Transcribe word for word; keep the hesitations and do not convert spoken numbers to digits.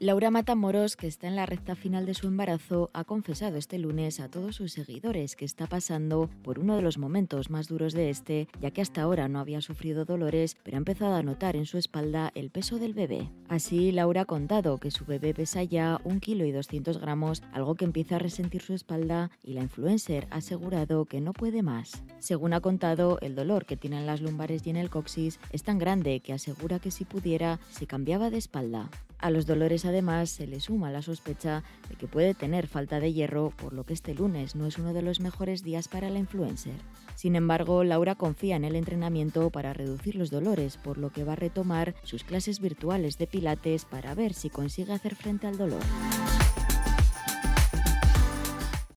Laura Matamoros, que está en la recta final de su embarazo, ha confesado este lunes a todos sus seguidores que está pasando por uno de los momentos más duros de este, ya que hasta ahora no había sufrido dolores, pero ha empezado a notar en su espalda el peso del bebé. Así, Laura ha contado que su bebé pesa ya un kilo y doscientos gramos, algo que empieza a resentir su espalda, y la influencer ha asegurado que no puede más. Según ha contado, el dolor que tiene en las lumbares y en el coxis es tan grande que asegura que si pudiera, se cambiaba de espalda. A los dolores además se le suma la sospecha de que puede tener falta de hierro, por lo que este lunes no es uno de los mejores días para la influencer. Sin embargo, Laura confía en el entrenamiento para reducir los dolores, por lo que va a retomar sus clases virtuales de pilates para ver si consigue hacer frente al dolor.